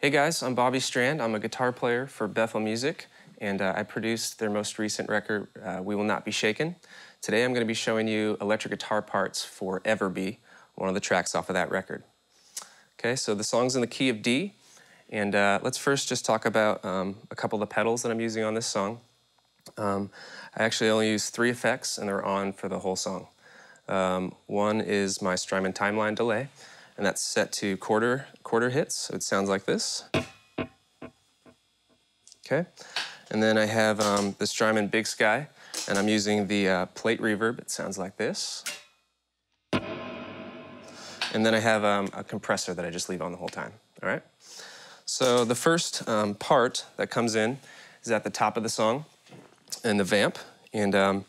Hey guys, I'm Bobby Strand. I'm a guitar player for Bethel Music, and I produced their most recent record, We Will Not Be Shaken. Today I'm going to be showing you electric guitar parts for Ever Be, one of the tracks off of that record. Okay, so the song's in the key of D, and let's first just talk about a couple of the pedals that I'm using on this song. I actually only use 3 effects, and they're on for the whole song. One is my Strymon timeline delay, and that's set to quarter hits, so it sounds like this. Okay, and then I have the Strymon Big Sky, and I'm using the plate reverb. It sounds like this. And then I have a compressor that I just leave on the whole time, all right? So the first part that comes in is at the top of the song in the vamp, and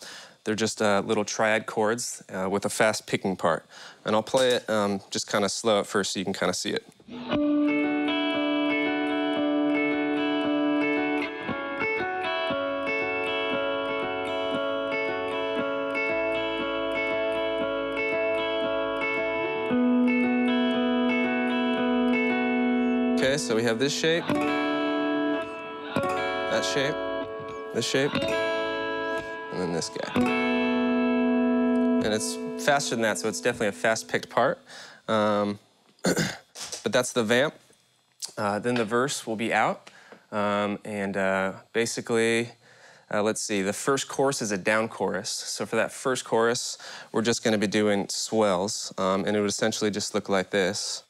they're just little triad chords with a fast picking part. And I'll play it just kind of slow at first so you can kind of see it. Okay, so we have this shape, that shape, this shape, and then this guy. And it's faster than that, so it's definitely a fast-picked part. But that's the vamp. Then the verse will be out. Basically, let's see, the first chorus is a down chorus. So for that first chorus, we're just gonna be doing swells, and it would essentially just look like this.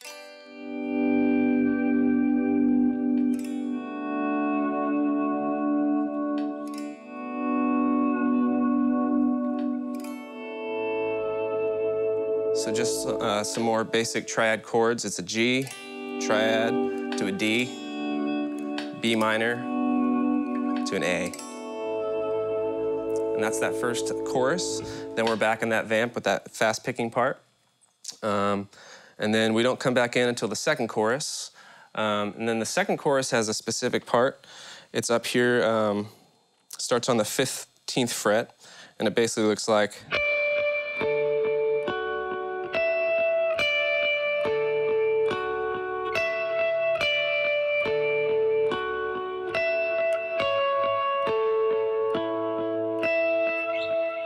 So just some more basic triad chords. It's a G, triad, to a D, B minor, to an A. And that's that first chorus. Then we're back in that vamp with that fast picking part. And then we don't come back in until the second chorus. And then the second chorus has a specific part. It's up here, starts on the 15th fret, and it basically looks like.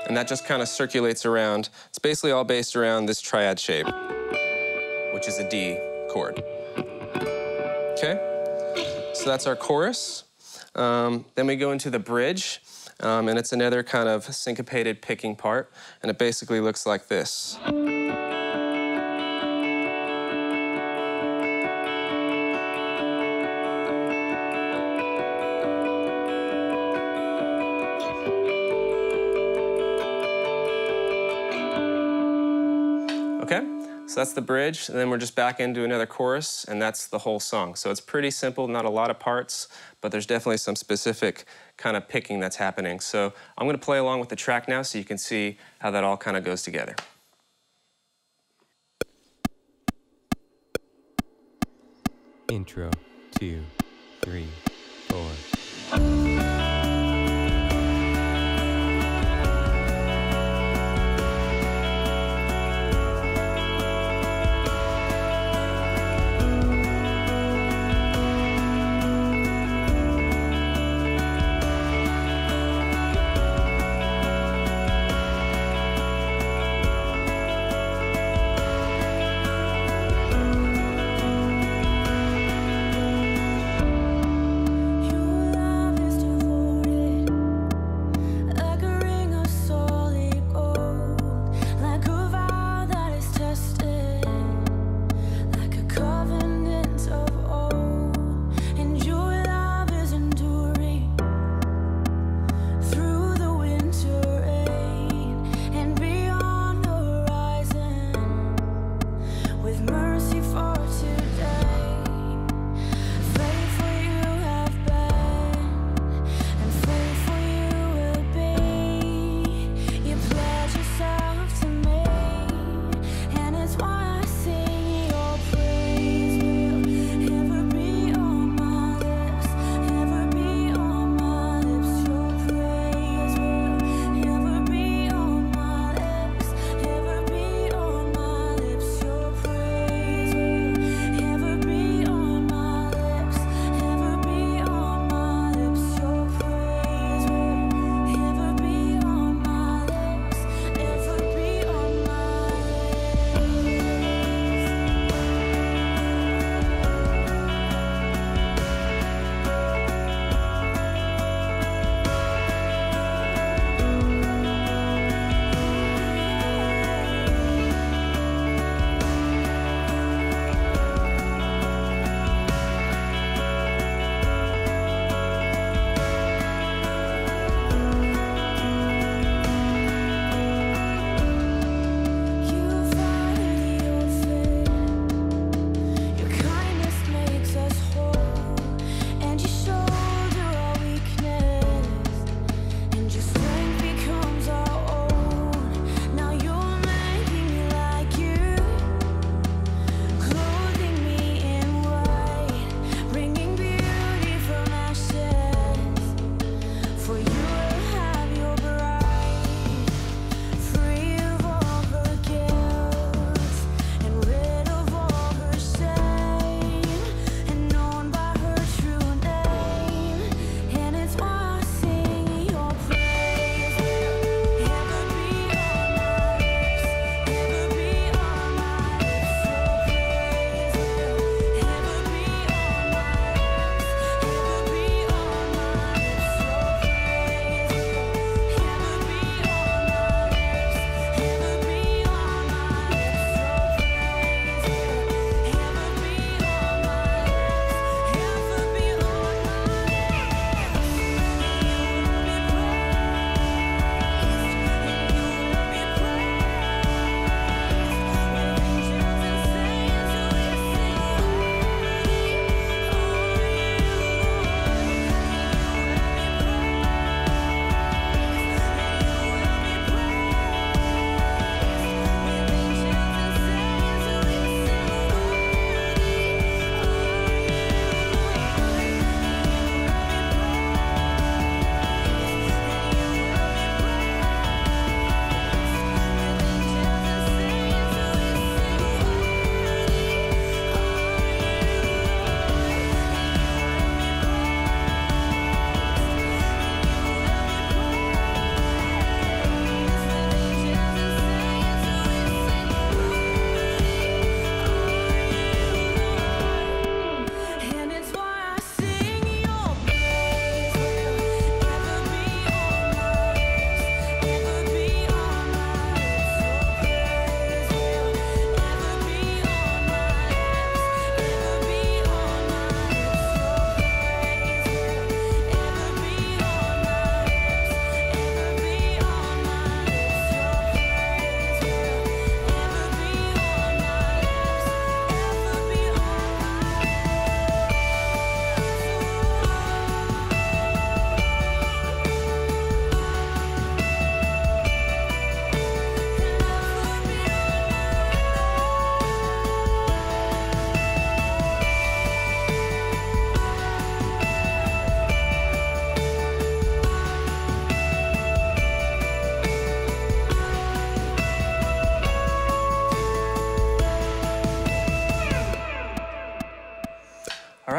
And that just kind of circulates around. It's basically all based around this triad shape, which is a D chord. Okay, so that's our chorus. Then we go into the bridge, and it's another kind of syncopated picking part, and it basically looks like this. Okay, so that's the bridge, and then we're just back into another chorus, and that's the whole song. So it's pretty simple, not a lot of parts, but there's definitely some specific kind of picking that's happening. So I'm gonna play along with the track now so you can see how that all kind of goes together. Intro, 2, 3, 4.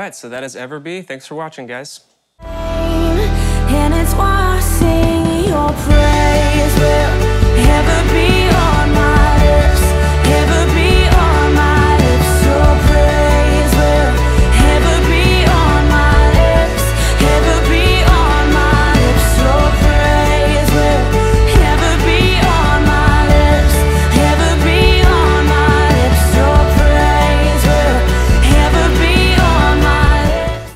right, so that is Ever Be. Thanks for watching, guys. And it's washing your praise.